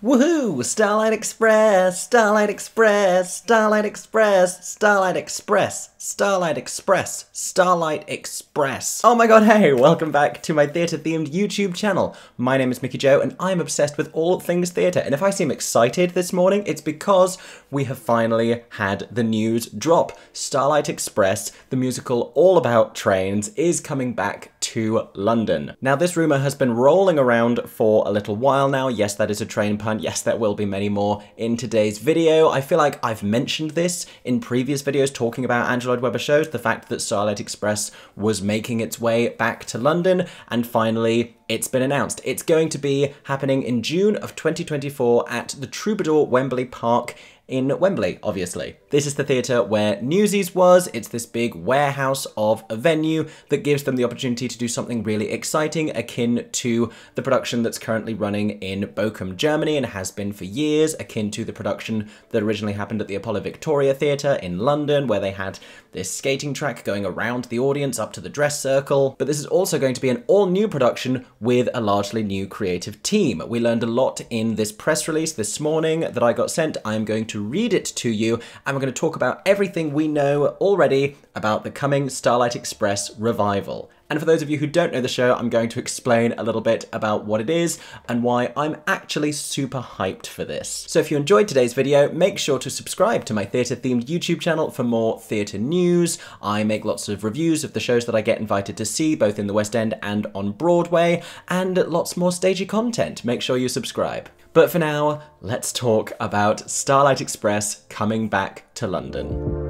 Woohoo! Starlight Express! Starlight Express! Starlight Express! Starlight Express! Starlight Express! Starlight Express! Oh my god, hey! Welcome back to my theatre-themed YouTube channel. My name is Mickey Joe and I'm obsessed with all things theatre, and if I seem excited this morning, it's because we have finally had the news drop. Starlight Express, the musical all about trains, is coming back to London. Now, this rumour has been rolling around for a little while now. Yes, that is a train pun. Yes, there will be many more in today's video. I feel like I've mentioned this in previous videos talking about Andrew Lloyd Webber shows, the fact that Starlight Express was making its way back to London, and finally it's been announced. It's going to be happening in June of 2024 at the Troubadour Wembley Park in Wembley, obviously. This is the theatre where Newsies was. It's this big warehouse of a venue that gives them the opportunity to do something really exciting akin to the production that's currently running in Bochum, Germany, and has been for years, akin to the production that originally happened at the Apollo Victoria Theatre in London, where they had this skating track going around the audience up to the dress circle. But this is also going to be an all-new production with a largely new creative team. We learned a lot in this press release this morning that I got sent. I'm going to read it to you, and we're going to talk about everything we know already about the coming Starlight Express revival. And for those of you who don't know the show, I'm going to explain a little bit about what it is and why I'm actually super hyped for this. So if you enjoyed today's video, make sure to subscribe to my theatre-themed YouTube channel for more theatre news. I make lots of reviews of the shows that I get invited to see, both in the West End and on Broadway, and lots more stagey content. Make sure you subscribe. But for now, let's talk about Starlight Express coming back to London.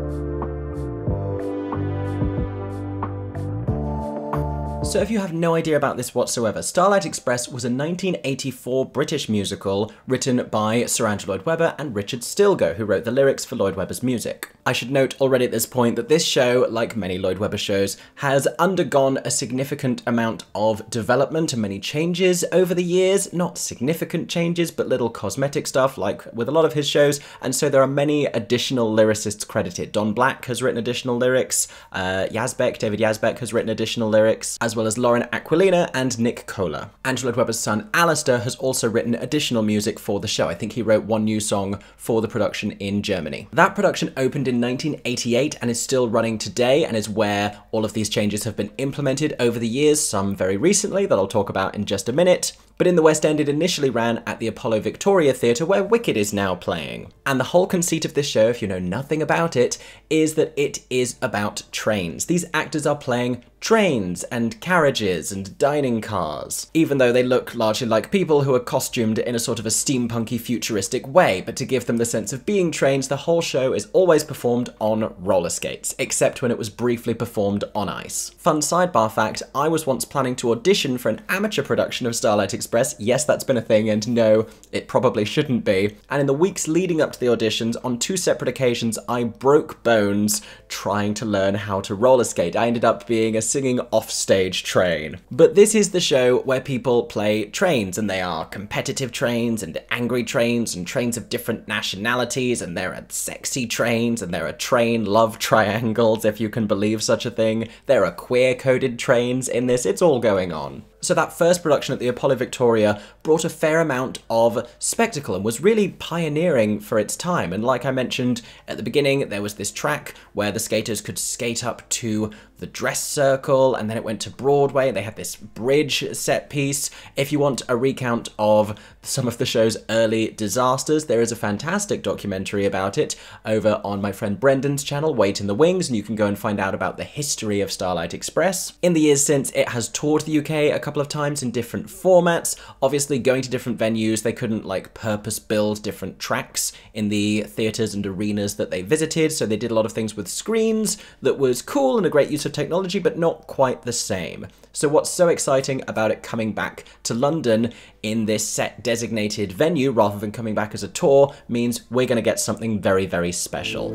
So if you have no idea about this whatsoever, Starlight Express was a 1984 British musical written by Sir Andrew Lloyd Webber and Richard Stilgoe, who wrote the lyrics for Lloyd Webber's music. I should note already at this point that this show, like many Lloyd Webber shows, has undergone a significant amount of development and many changes over the years. Not significant changes, but little cosmetic stuff, like with a lot of his shows, and so there are many additional lyricists credited. Don Black has written additional lyrics, David Yazbek has written additional lyrics, as well as Lauren Aquilina and Nick Kohler. Andrew Lloyd Webber's son Alistair has also written additional music for the show. I think he wrote one new song for the production in Germany. That production opened in 1988 and is still running today, and is where all of these changes have been implemented over the years, some very recently that I'll talk about in just a minute. But in the West End, it initially ran at the Apollo Victoria Theatre, where Wicked is now playing. And the whole conceit of this show, if you know nothing about it, is that it is about trains. These actors are playing trains and carriages and dining cars, even though they look largely like people who are costumed in a sort of a steampunky futuristic way. But to give them the sense of being trains, the whole show is always performed on roller skates, except when it was briefly performed on ice. Fun sidebar fact, I was once planning to audition for an amateur production of Starlight Express. Yes, that's been a thing, and no, it probably shouldn't be. And in the weeks leading up to the auditions, on two separate occasions, I broke bones trying to learn how to roller skate. I ended up being a singing offstage train. But this is the show where people play trains, and they are competitive trains and angry trains and trains of different nationalities, and there are sexy trains, and there are train love triangles, if you can believe such a thing. There are queer-coded trains in this. It's all going on. So that first production at the Apollo Victoria brought a fair amount of spectacle and was really pioneering for its time. And like I mentioned at the beginning, there was this track where the skaters could skate up to the dress circle, and then it went to Broadway. They had this bridge set piece. If you want a recount of some of the show's early disasters, there is a fantastic documentary about it over on my friend Brendan's channel, Wait in the Wings, and you can go and find out about the history of Starlight Express. In the years since, it has toured the UK a couple of times in different formats, obviously going to different venues. They couldn't like purpose build different tracks in the theatres and arenas that they visited, so they did a lot of things with screens that was cool and a great use of technology, but not quite the same. So what's so exciting about it coming back to London in this set designated venue, rather than coming back as a tour, means we're going to get something very, very special.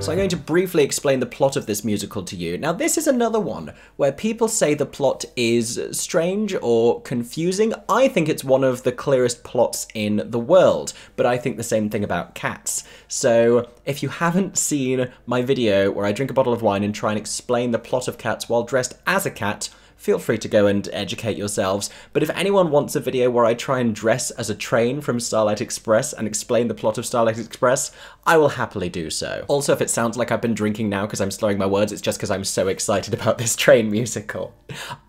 So I'm going to briefly explain the plot of this musical to you. Now, this is another one where people say the plot is strange or confusing. I think it's one of the clearest plots in the world, but I think the same thing about Cats. So if you haven't seen my video where I drink a bottle of wine and try and explain the plot of Cats while dressed as a cat, feel free to go and educate yourselves. But if anyone wants a video where I try and dress as a train from Starlight Express and explain the plot of Starlight Express, I will happily do so. Also, if it sounds like I've been drinking now because I'm slurring my words, it's just because I'm so excited about this train musical.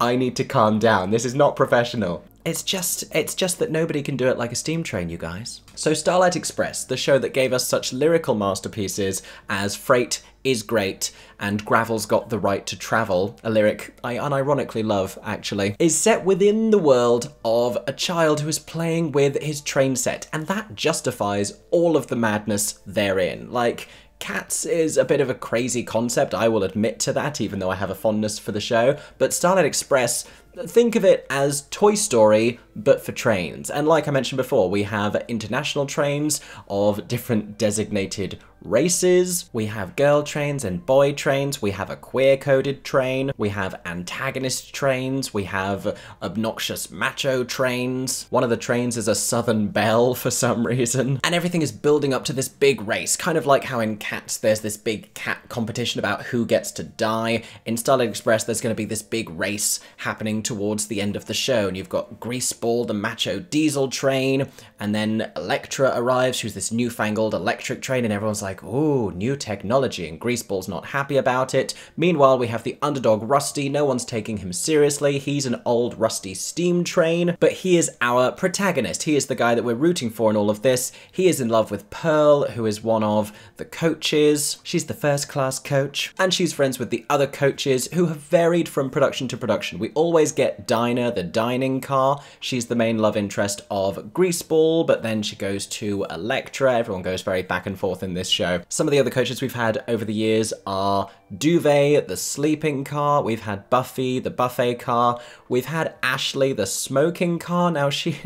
I need to calm down. This is not professional. It's just that nobody can do it like a steam train, you guys. So Starlight Express, the show that gave us such lyrical masterpieces as Freight Is Great and Gravel's Got the Right to Travel, a lyric I unironically love, actually, is set within the world of a child who is playing with his train set, and that justifies all of the madness therein. Like, Cats is a bit of a crazy concept, I will admit to that, even though I have a fondness for the show, but Starlight Express, think of it as Toy Story, but for trains. And like I mentioned before, we have international trains of different designated races, we have girl trains and boy trains, we have a queer-coded train, we have antagonist trains, we have obnoxious macho trains. One of the trains is a Southern Belle for some reason. And everything is building up to this big race, kind of like how in Cats there's this big cat competition about who gets to die. In Starlight Express there's going to be this big race happening towards the end of the show, and you've got Greaseball, the macho diesel train, and then Electra arrives, who's this newfangled electric train, and everyone's like, ooh, new technology, and Greaseball's not happy about it. Meanwhile, we have the underdog Rusty. No one's taking him seriously. He's an old rusty steam train, but he is our protagonist. He is the guy that we're rooting for in all of this. He is in love with Pearl, who is one of the coaches. She's the first-class coach, and she's friends with the other coaches, who have varied from production to production. We always get Dinah, the dining car. She's the main love interest of Greaseball, but then she goes to Electra. Everyone goes very back and forth in this show. Some of the other coaches we've had over the years are Duvet, the sleeping car, we've had Buffy, the buffet car, we've had Ashley, the smoking car. Now she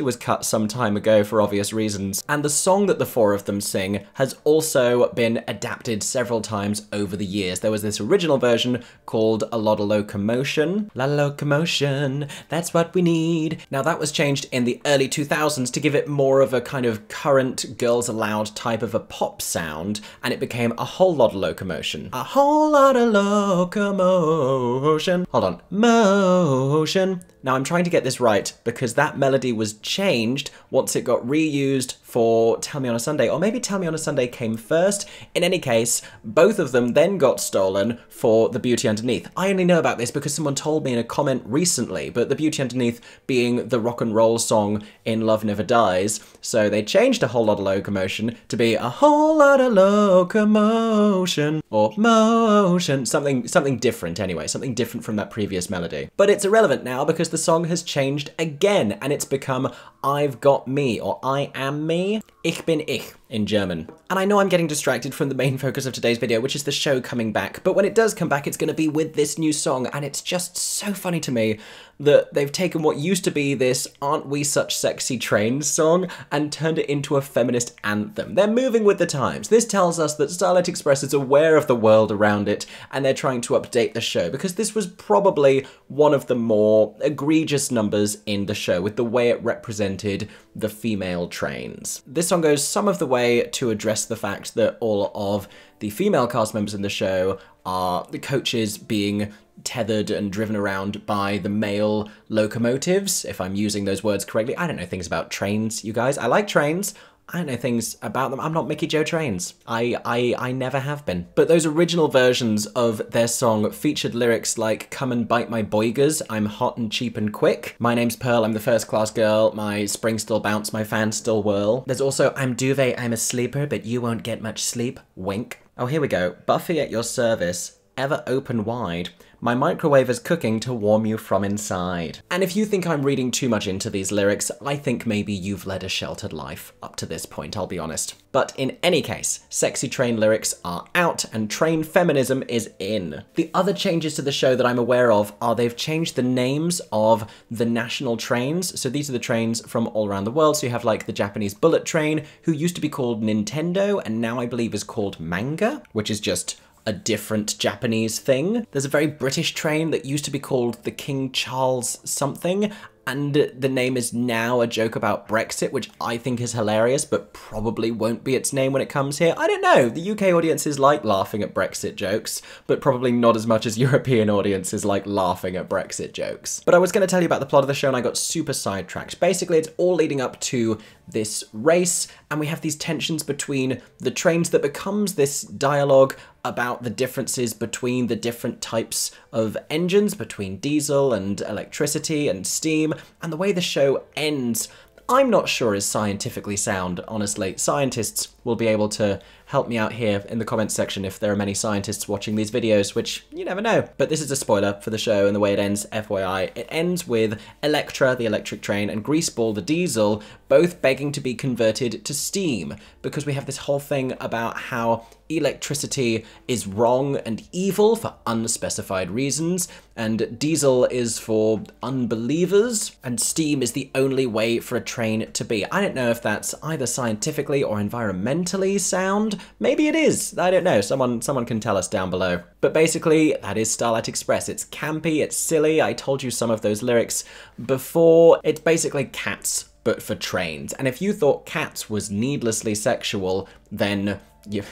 was cut some time ago for obvious reasons, and the song that the four of them sing has also been adapted several times over the years. There was this original version called A Lot of Locomotion. La locomotion, that's what we need. Now that was changed in the early 2000s to give it more of a kind of current Girls Aloud type of a pop sound, and it became A Whole Lot of Locomotion. A whole lot of locomotion. Hold on. Motion. Now I'm trying to get this right because that melody was changed once it got reused for Tell Me on a Sunday, or maybe Tell Me on a Sunday came first. In any case, both of them then got stolen for The Beauty Underneath. I only know about this because someone told me in a comment recently, but The Beauty Underneath being the rock and roll song in Love Never Dies, so they changed A Whole Lot of Locomotion to be A Whole Lot of Locomotion, or motion, something different anyway, something different from that previous melody. But it's irrelevant now because the song has changed again, and it's become I've Got Me, or I Am Me. Ich bin ich in German. And I know I'm getting distracted from the main focus of today's video, which is the show coming back, but when it does come back, it's going to be with this new song, and it's just so funny to me that they've taken what used to be this Aren't We Such Sexy Trains song and turned it into a feminist anthem. They're moving with the times. This tells us that Starlight Express is aware of the world around it, and they're trying to update the show, because this was probably one of the more egregious numbers in the show, with the way it represented the female trains. This song goes some of the way to address the fact that all of the female cast members in the show are the coaches being tethered and driven around by the male locomotives, if I'm using those words correctly. I don't know things about trains, you guys. I like trains. I don't know things about them. I'm not Mickey Joe Trains. I never have been. But those original versions of their song featured lyrics like, come and bite my boigers, I'm hot and cheap and quick. My name's Pearl, I'm the first class girl, my springs still bounce, my fans still whirl. There's also, I'm Duvet, I'm a sleeper, but you won't get much sleep, wink. Oh, here we go. Buffy at your service, ever open wide. My microwave is cooking to warm you from inside. And if you think I'm reading too much into these lyrics, I think maybe you've led a sheltered life up to this point, I'll be honest. But in any case, sexy train lyrics are out and train feminism is in. The other changes to the show that I'm aware of are they've changed the names of the national trains. So these are the trains from all around the world. So you have like the Japanese bullet train, who used to be called Nintendo and now I believe is called Manga, which is just a different Japanese thing. There's a very British train that used to be called the King Charles something, And the name is now a joke about Brexit, which I think is hilarious, but probably won't be its name when it comes here. I don't know. The UK audiences like laughing at Brexit jokes, but probably not as much as European audiences like laughing at Brexit jokes. But I was going to tell you about the plot of the show and I got super sidetracked. Basically, it's all leading up to this race, and we have these tensions between the trains that becomes this dialogue about the differences between the different types of engines, between diesel and electricity and steam, and the way the show ends, I'm not sure is scientifically sound, honestly. Scientists will be able to help me out here in the comments section if there are many scientists watching these videos, which you never know. But this is a spoiler for the show and the way it ends, FYI. It ends with Electra, the electric train, and Greaseball, the diesel, both begging to be converted to steam, because we have this whole thing about how electricity is wrong and evil for unspecified reasons, and diesel is for unbelievers, and steam is the only way for a train to be. I don't know if that's either scientifically or environmentally sound. Maybe it is. I don't know. Someone can tell us down below. But basically, that is Starlight Express. It's campy, it's silly. I told you some of those lyrics before. It's basically Cats, but for trains. And if you thought Cats was needlessly sexual, then you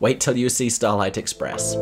wait till you see Starlight Express.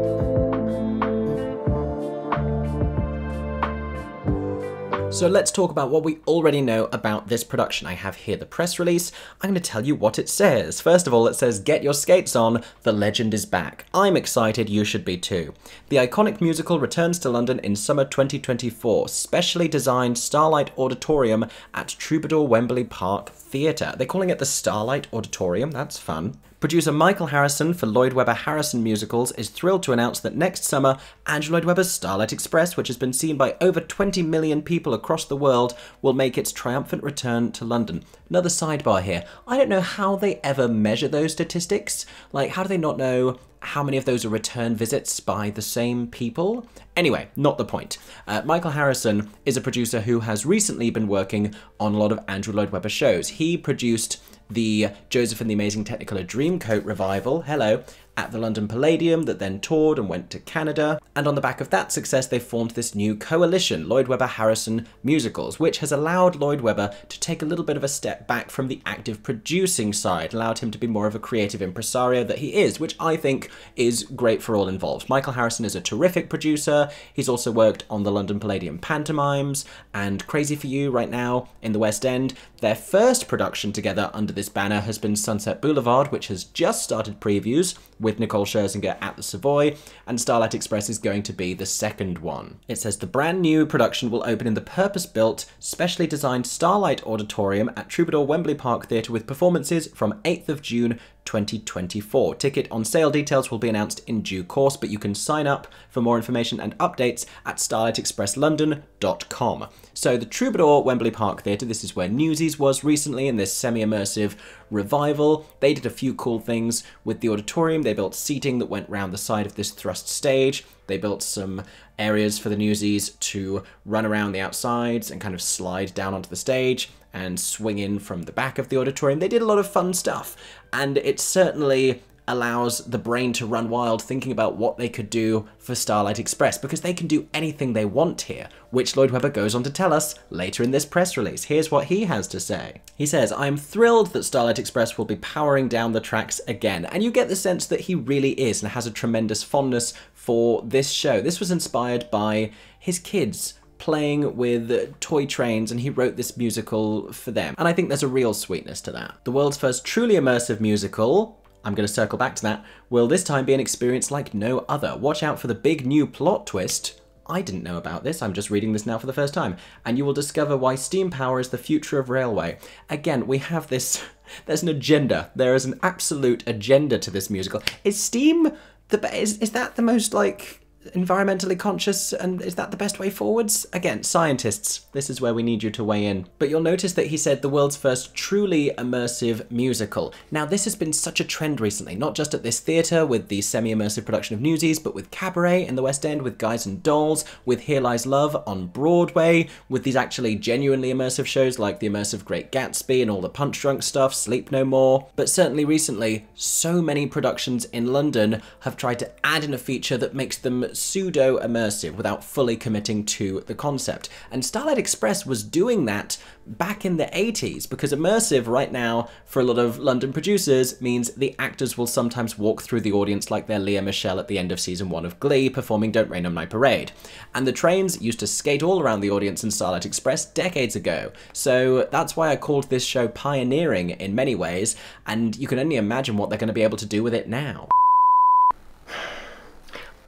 So let's talk about what we already know about this production. I have here the press release. I'm going to tell you what it says. First of all, it says, "Get your skates on, the legend is back. I'm excited, you should be too. The iconic musical returns to London in summer 2024, specially designed Starlight Auditorium at Troubadour Wembley Park Theatre." They're calling it the Starlight Auditorium, that's fun. Producer Michael Harrison for Lloyd Webber Harrison Musicals is thrilled to announce that next summer, Andrew Lloyd Webber's Starlight Express, which has been seen by over 20 million people across the world, will make its triumphant return to London. Another sidebar here. I don't know how they ever measure those statistics. Like, how do they not know how many of those are return visits by the same people? Anyway, not the point. Michael Harrison is a producer who has recently been working on a lot of Andrew Lloyd Webber shows. He produced the Joseph and the Amazing Technicolor Dreamcoat revival, hello, at the London Palladium that then toured and went to Canada. And on the back of that success, they formed this new coalition, Lloyd Webber Harrison Musicals, which has allowed Lloyd Webber to take a little bit of a step back from the active producing side, allowed him to be more of a creative impresario that he is, which I think is great for all involved. Michael Harrison is a terrific producer. He's also worked on the London Palladium pantomimes and Crazy For You right now in the West End. Their first production together under this banner has been Sunset Boulevard, which has just started previews with Nicole Scherzinger at the Savoy, and Starlight Express is going to be the second one. It says the brand new production will open in the purpose-built, specially designed Starlight Auditorium at Troubadour Wembley Park Theatre with performances from 8th of June 2024. Ticket on sale details will be announced in due course, but you can sign up for more information and updates at StarlightExpressLondon.com. So the Troubadour Wembley Park Theatre, this is where Newsies was recently in this semi-immersive revival. They did a few cool things with the auditorium. They built seating that went round the side of this thrust stage. They built some areas for the Newsies to run around the outsides and kind of slide down onto the stage and swing in from the back of the auditorium. They did a lot of fun stuff, and it certainly allows the brain to run wild thinking about what they could do for Starlight Express, because they can do anything they want here, which Lloyd Webber goes on to tell us later in this press release. Here's what he has to say. He says, "I'm thrilled that Starlight Express will be powering down the tracks again." And you get the sense that he really is and has a tremendous fondness for this show. This was inspired by his kids playing with toy trains, and he wrote this musical for them. And I think there's a real sweetness to that. The world's first truly immersive musical, I'm going to circle back to that, will this time be an experience like no other. Watch out for the big new plot twist. I didn't know about this, I'm just reading this now for the first time. And you will discover why steam power is the future of railway. Again, we have this, there's an agenda. There is an absolute agenda to this musical. Is steam, is that the most like environmentally conscious, and is that the best way forwards? Again, scientists, this is where we need you to weigh in. But you'll notice that he said the world's first truly immersive musical. Now this has been such a trend recently, not just at this theatre with the semi-immersive production of Newsies, but with Cabaret in the West End, with Guys and Dolls, with Here Lies Love on Broadway, with these actually genuinely immersive shows like the immersive Great Gatsby and all the Punch Drunk stuff, Sleep No More. But certainly recently, so many productions in London have tried to add in a feature that makes them pseudo-immersive without fully committing to the concept. And Starlight Express was doing that back in the 80s, because immersive right now for a lot of London producers means the actors will sometimes walk through the audience like they're Lea Michele at the end of season 1 of Glee performing Don't Rain on My Parade. And the trains used to skate all around the audience in Starlight Express decades ago, so that's why I called this show pioneering in many ways, and you can only imagine what they're going to be able to do with it now.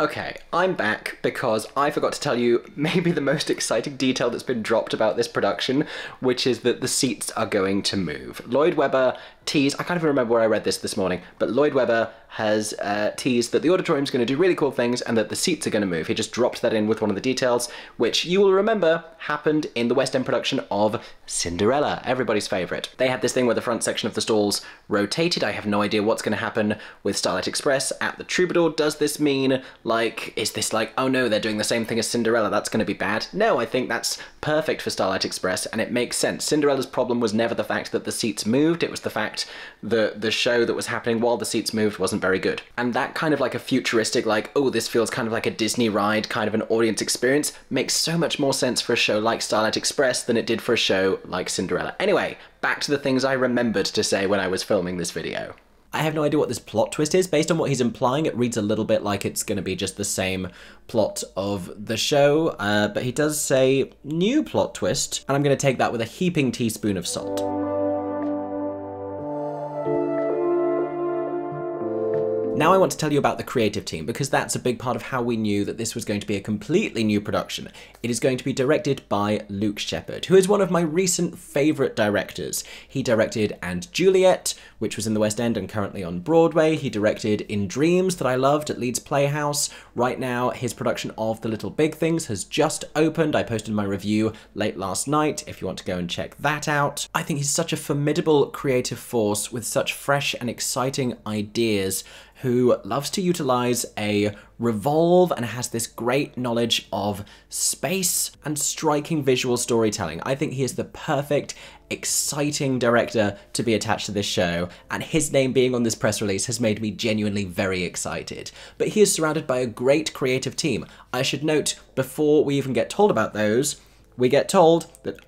Okay, I'm back because I forgot to tell you maybe the most exciting detail that's been dropped about this production, which is that the seats are going to move. Lloyd Webber teased, I can't even remember where I read this morning, but Lloyd Webber has teased that the auditorium's going to do really cool things and that the seats are going to move. He just dropped that in with one of the details, which you will remember happened in the West End production of Cinderella, everybody's favourite. They had this thing where the front section of the stalls rotated. I have no idea what's going to happen with Starlight Express at the Troubadour. Does this mean, like, is this like, oh no, they're doing the same thing as Cinderella, that's going to be bad? No, I think that's perfect for Starlight Express, and it makes sense. Cinderella's problem was never the fact that the seats moved, it was the fact that the show that was happening while the seats moved wasn't very good. And that kind of like a futuristic, like, oh, this feels kind of like a Disney ride, kind of an audience experience, makes so much more sense for a show like Starlight Express than it did for a show like Cinderella. Anyway, back to the things I remembered to say when I was filming this video. I have no idea what this plot twist is. Based on what he's implying, it reads a little bit like it's going to be just the same plot of the show, but he does say new plot twist, and I'm going to take that with a heaping teaspoon of salt. Now I want to tell you about the creative team, because that's a big part of how we knew that this was going to be a completely new production. It is going to be directed by Luke Shepherd, who is one of my recent favourite directors. He directed And Juliet, which was in the West End and currently on Broadway. He directed In Dreams, that I loved, at Leeds Playhouse. Right now, his production of The Little Big Things has just opened. I posted my review late last night, if you want to go and check that out. I think he's such a formidable creative force with such fresh and exciting ideas, who loves to utilize a revolve and has this great knowledge of space and striking visual storytelling. I think he is the perfect, exciting director to be attached to this show, and his name being on this press release has made me genuinely very excited. But he is surrounded by a great creative team. I should note, before we even get told about those, we get told that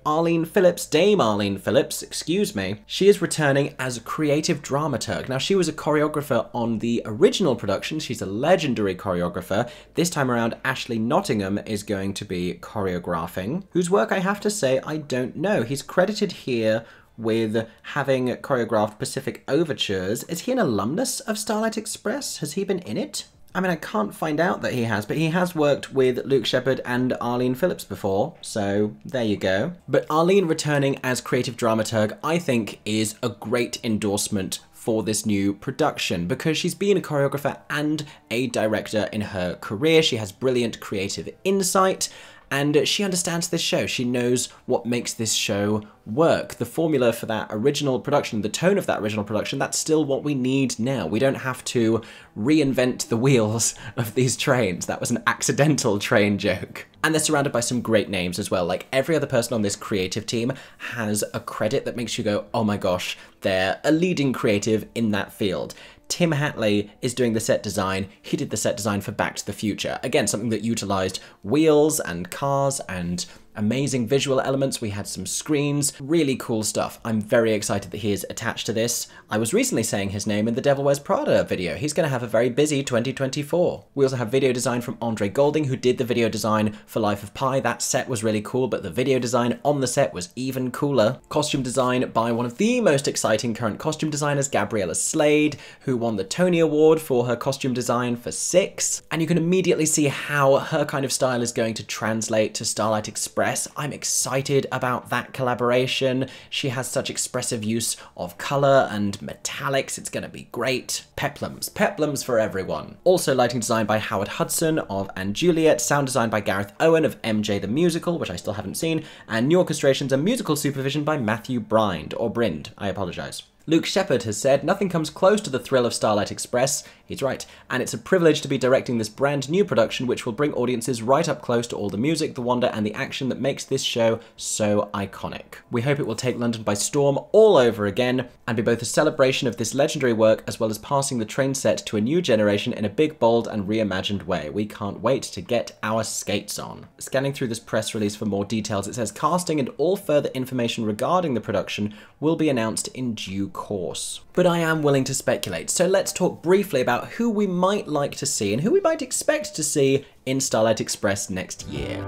Dame Arlene Phillips, excuse me, she is returning as a creative dramaturg. Now, she was a choreographer on the original production. She's a legendary choreographer. This time around, Ashley Nottingham is going to be choreographing, whose work I have to say I don't know. He's credited here with having choreographed Pacific Overtures. Is he an alumnus of Starlight Express? Has he been in it? I mean, I can't find out that he has, but he has worked with Luke Shepherd and Arlene Phillips before, so there you go. But Arlene returning as creative dramaturg, I think, is a great endorsement for this new production, because she's been a choreographer and a director in her career. She has brilliant creative insight, and she understands this show. She knows what makes this show work. The formula for that original production, the tone of that original production, that's still what we need now. We don't have to reinvent the wheels of these trains. That was an accidental train joke. And they're surrounded by some great names as well. Like, every other person on this creative team has a credit that makes you go, oh my gosh, they're a leading creative in that field. Tim Hatley is doing the set design. He did the set design for Back to the Future. Again, something that utilised wheels and cars and amazing visual elements. We had some screens, really cool stuff. I'm very excited that he is attached to this. I was recently saying his name in the Devil Wears Prada video. He's going to have a very busy 2024. We also have video design from Andre Golding, who did the video design for Life of Pi. That set was really cool, but the video design on the set was even cooler. Costume design by one of the most exciting current costume designers, Gabriella Slade, who won the Tony Award for her costume design for Six. And you can immediately see how her kind of style is going to translate to Starlight Express. I'm excited about that collaboration. She has such expressive use of colour and metallics. It's going to be great. Peplums. Peplums for everyone. Also lighting design by Howard Hudson of And Juliet, sound design by Gareth Owen of MJ the Musical, which I still haven't seen, and new orchestrations and musical supervision by Matthew Brind, or Brind, I apologise. Luke Shepherd has said, "Nothing comes close to the thrill of Starlight Express." He's right. And it's a privilege to be directing this brand new production, which will bring audiences right up close to all the music, the wonder, and the action that makes this show so iconic. We hope it will take London by storm all over again, and be both a celebration of this legendary work, as well as passing the train set to a new generation in a big, bold, and reimagined way. We can't wait to get our skates on. Scanning through this press release for more details, it says casting and all further information regarding the production will be announced in due course. But I am willing to speculate, so let's talk briefly about who we might like to see and who we might expect to see in Starlight Express next year.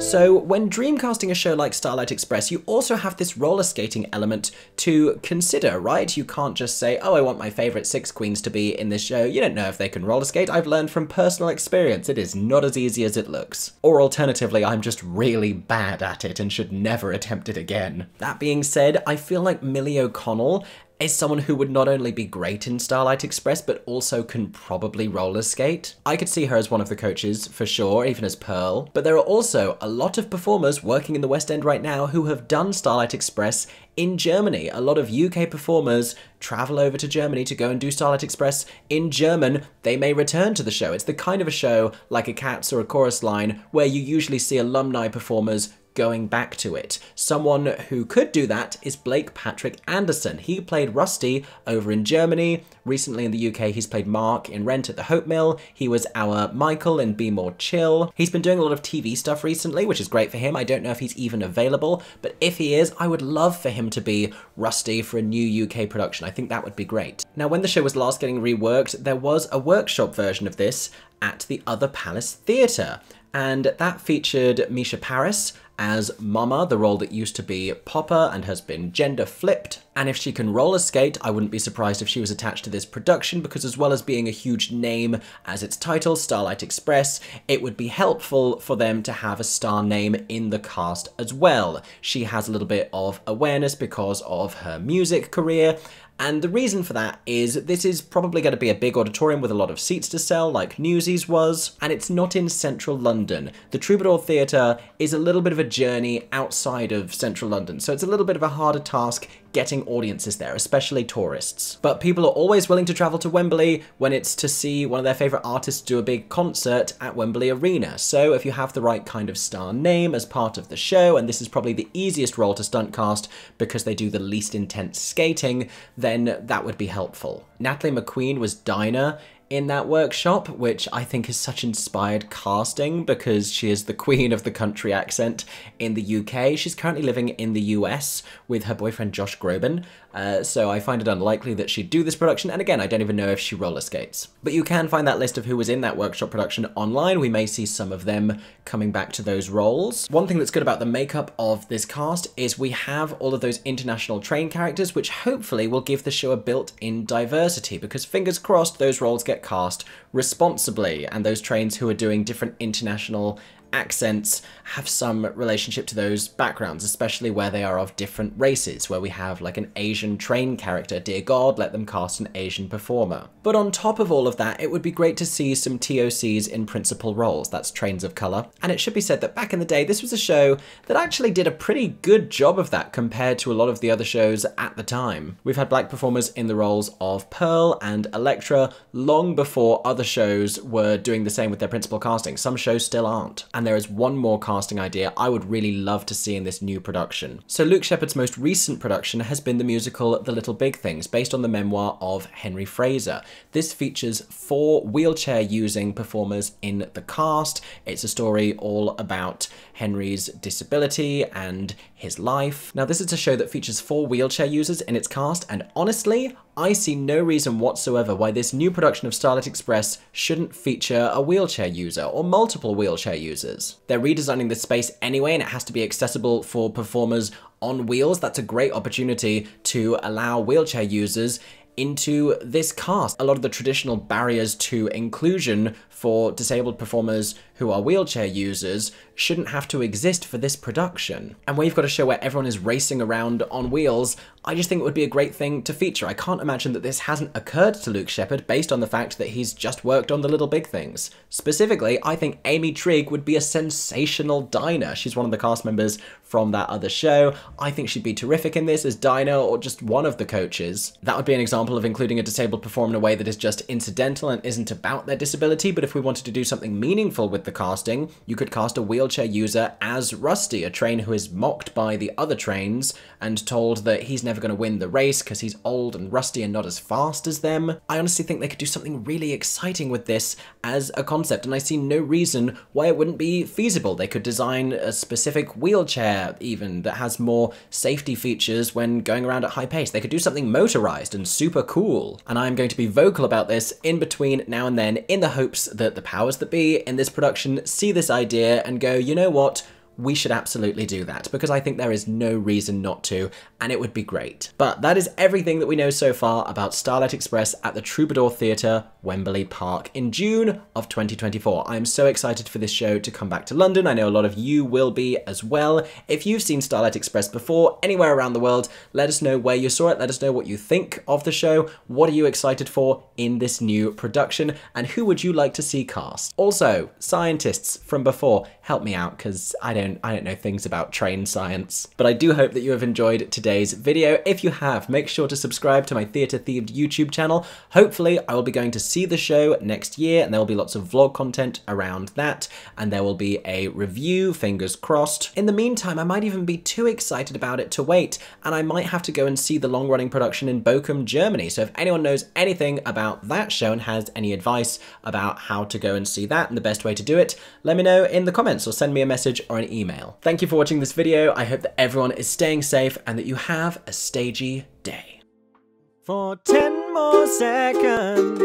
So when dreamcasting a show like Starlight Express, you also have this roller skating element to consider, right? You can't just say, oh, I want my favourite six queens to be in this show. You don't know if they can roller skate. I've learned from personal experience, it is not as easy as it looks. Or alternatively, I'm just really bad at it and should never attempt it again. That being said, I feel like Millie O'Connell is someone who would not only be great in Starlight Express, but also can probably roller skate. I could see her as one of the coaches, for sure, even as Pearl. But there are also a lot of performers working in the West End right now who have done Starlight Express in Germany. A lot of UK performers travel over to Germany to go and do Starlight Express in German. They may return to the show. It's the kind of a show, like a Cats or a Chorus Line, where you usually see alumni performers going back to it. Someone who could do that is Blake Patrick Anderson. He played Rusty over in Germany. Recently in the UK, he's played Mark in Rent at the Hope Mill. He was our Michael in Be More Chill. He's been doing a lot of TV stuff recently, which is great for him. I don't know if he's even available, but if he is, I would love for him to be Rusty for a new UK production. I think that would be great. Now, when the show was last getting reworked, there was a workshop version of this at the Other Palace Theatre, and that featured Misha Paris as Mama, the role that used to be Popper and has been gender flipped. And if she can roller skate, I wouldn't be surprised if she was attached to this production, because as well as being a huge name as its title, Starlight Express, it would be helpful for them to have a star name in the cast as well. She has a little bit of awareness because of her music career. And the reason for that is this is probably going to be a big auditorium with a lot of seats to sell, like Newsies was, and it's not in central London. The Troubadour Theatre is a little bit of a journey outside of central London, so it's a little bit of a harder task getting audiences there, especially tourists. But people are always willing to travel to Wembley when it's to see one of their favourite artists do a big concert at Wembley Arena. So if you have the right kind of star name as part of the show, and this is probably the easiest role to stunt cast because they do the least intense skating, then that would be helpful. Natalie McQueen was Dinah in that workshop, which I think is such inspired casting because she is the queen of the country accent in the UK. She's currently living in the US with her boyfriend Josh Groban, so I find it unlikely that she'd do this production, and again, I don't even know if she roller skates. But you can find that list of who was in that workshop production online. We may see some of them coming back to those roles. One thing that's good about the makeup of this cast is we have all of those international trained characters, which hopefully will give the show a built-in diversity, because fingers crossed those roles get cast responsibly, and those trains who are doing different international accents have some relationship to those backgrounds, especially where they are of different races, where we have like an Asian train character. Dear God, let them cast an Asian performer. But on top of all of that, it would be great to see some TOCs in principal roles. That's trains of colour. And it should be said that back in the day, this was a show that actually did a pretty good job of that compared to a lot of the other shows at the time. We've had black performers in the roles of Pearl and Electra long before other shows were doing the same with their principal casting. Some shows still aren't. And there is one more casting idea I would really love to see in this new production. So Luke Shepherd's most recent production has been the musical The Little Big Things, based on the memoir of Henry Fraser. This features 4 wheelchair-using performers in the cast. It's a story all about Henry's disability and his life. Now, this is a show that features 4 wheelchair users in its cast, and honestly, I see no reason whatsoever why this new production of Starlight Express shouldn't feature a wheelchair user or multiple wheelchair users. They're redesigning the space anyway, and it has to be accessible for performers on wheels. That's a great opportunity to allow wheelchair users into this cast. A lot of the traditional barriers to inclusion for disabled performers who are wheelchair users shouldn't have to exist for this production. And where you've got a show where everyone is racing around on wheels, I just think it would be a great thing to feature. I can't imagine that this hasn't occurred to Luke Shepherd based on the fact that he's just worked on The Little Big Things. Specifically, I think Amy Trigg would be a sensational diner. She's one of the cast members from that other show. I think she'd be terrific in this as Dinah or just one of the coaches. That would be an example of including a disabled performer in a way that is just incidental and isn't about their disability, but if we wanted to do something meaningful with the casting, you could cast a wheelchair user as Rusty, a train who is mocked by the other trains and told that he's never going to win the race because he's old and rusty and not as fast as them. I honestly think they could do something really exciting with this as a concept, and I see no reason why it wouldn't be feasible. They could design a specific wheelchair even that has more safety features when going around at high pace. They could do something motorized and super cool. And I'm going to be vocal about this in between now and then in the hopes that the powers that be in this production see this idea and go, you know what? We should absolutely do that, because I think there is no reason not to, and it would be great. But that is everything that we know so far about Starlight Express at the Troubadour Theatre, Wembley Park, in June of 2024. I am so excited for this show to come back to London. I know a lot of you will be as well. If you've seen Starlight Express before, anywhere around the world, let us know where you saw it. Let us know what you think of the show. What are you excited for in this new production? And who would you like to see cast? Also, scientists from before, help me out, because I don't know things about train science. But I do hope that you have enjoyed today's video. If you have, make sure to subscribe to my theatre-themed YouTube channel. Hopefully, I will be going to see the show next year, and there will be lots of vlog content around that, and there will be a review, fingers crossed. In the meantime, I might even be too excited about it to wait, and I might have to go and see the long-running production in Bochum, Germany. So if anyone knows anything about that show and has any advice about how to go and see that and the best way to do it, let me know in the comments or send me a message or an email. Thank you for watching this video. I hope that everyone is staying safe and that you have a stagey day. For 10 more seconds,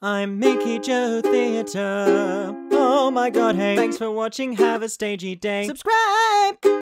I'm Mickey Joe Theatre. Oh my god, hey, thanks for watching, have a stagey day. Subscribe!